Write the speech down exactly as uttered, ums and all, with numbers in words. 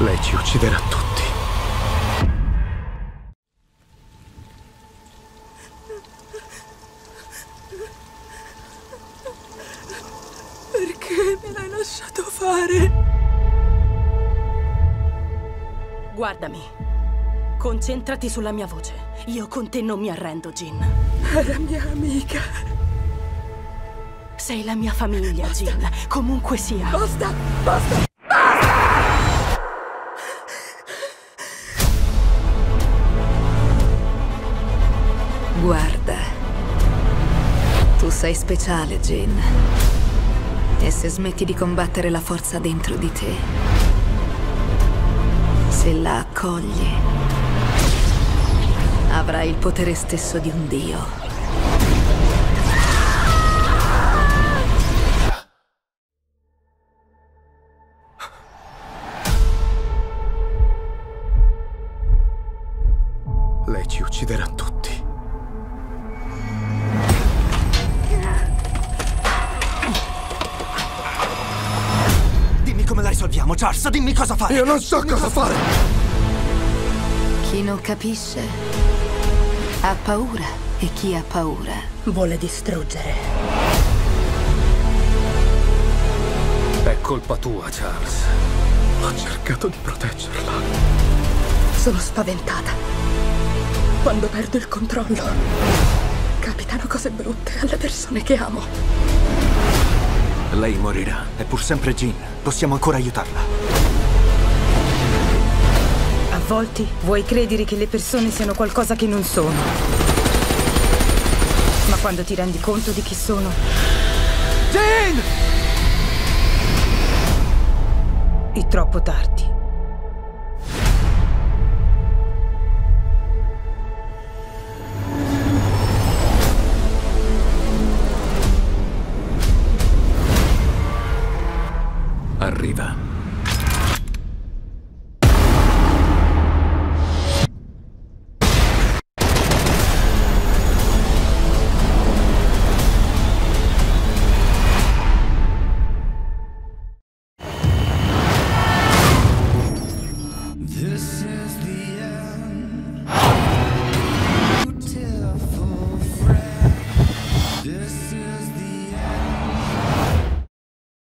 Lei ci ucciderà tutti. Perché me l'hai lasciato fare? Guardami. Concentrati sulla mia voce. Io con te non mi arrendo, Jean. Era mia amica. Sei la mia famiglia, basta. Jean. Comunque sia. Basta! Basta! Guarda, tu sei speciale, Jean. E se smetti di combattere la forza dentro di te, se la accogli, avrai il potere stesso di un dio. Lei ci ucciderà tutti. Come la risolviamo, Charles? Dimmi cosa fare! Io non so dimmi cosa, cosa fare. fare! Chi non capisce ha paura e chi ha paura vuole distruggere. È colpa tua, Charles. Ho cercato di proteggerla. Sono spaventata. Quando perdo il controllo, capitano cose brutte alle persone che amo. Lei morirà. È pur sempre Jean. Possiamo ancora aiutarla. A volte vuoi credere che le persone siano qualcosa che non sono. Ma quando ti rendi conto di chi sono... Jean! È troppo tardi.